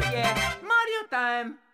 Oh yeah, Mario time!